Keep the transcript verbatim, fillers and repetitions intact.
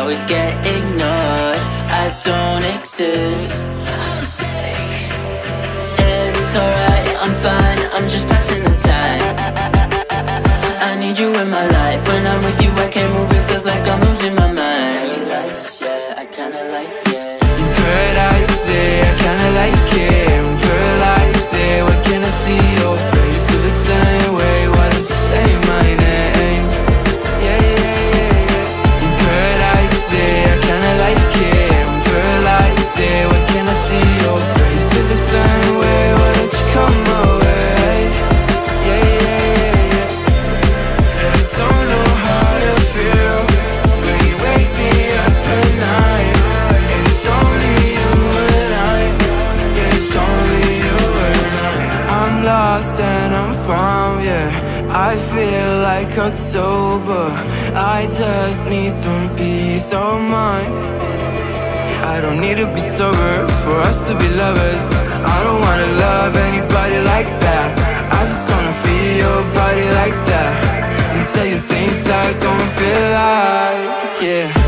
always get ignored. I don't exist. I'm sick. It's alright, I'm fine, I'm just passing the time. I need you in my life. When I'm with you I can't move, it feels like I'm losing my mind. You like shit, I kinda like it. You paradise, I kinda like it. I'm paralyzed, why can't I see your face? You're the same way, why don't you say my name? Yeah, yeah, yeah, yeah. You paradise, I kinda like it. I'm paralyzed, why can't I see your face? You're the same way, why don't you come my way? Yeah, yeah, yeah, yeah. I don't know how to feel when you wake me up at night. And it's only you and I. Yeah, it's only you and I. I'm lost and I'm found, yeah. I feel like October. I just need some peace of mind. I don't need to be sober for us to be lovers. I don't wanna love anybody like that. I just wanna feel your body like that. And tell you things I don't feel like, yeah.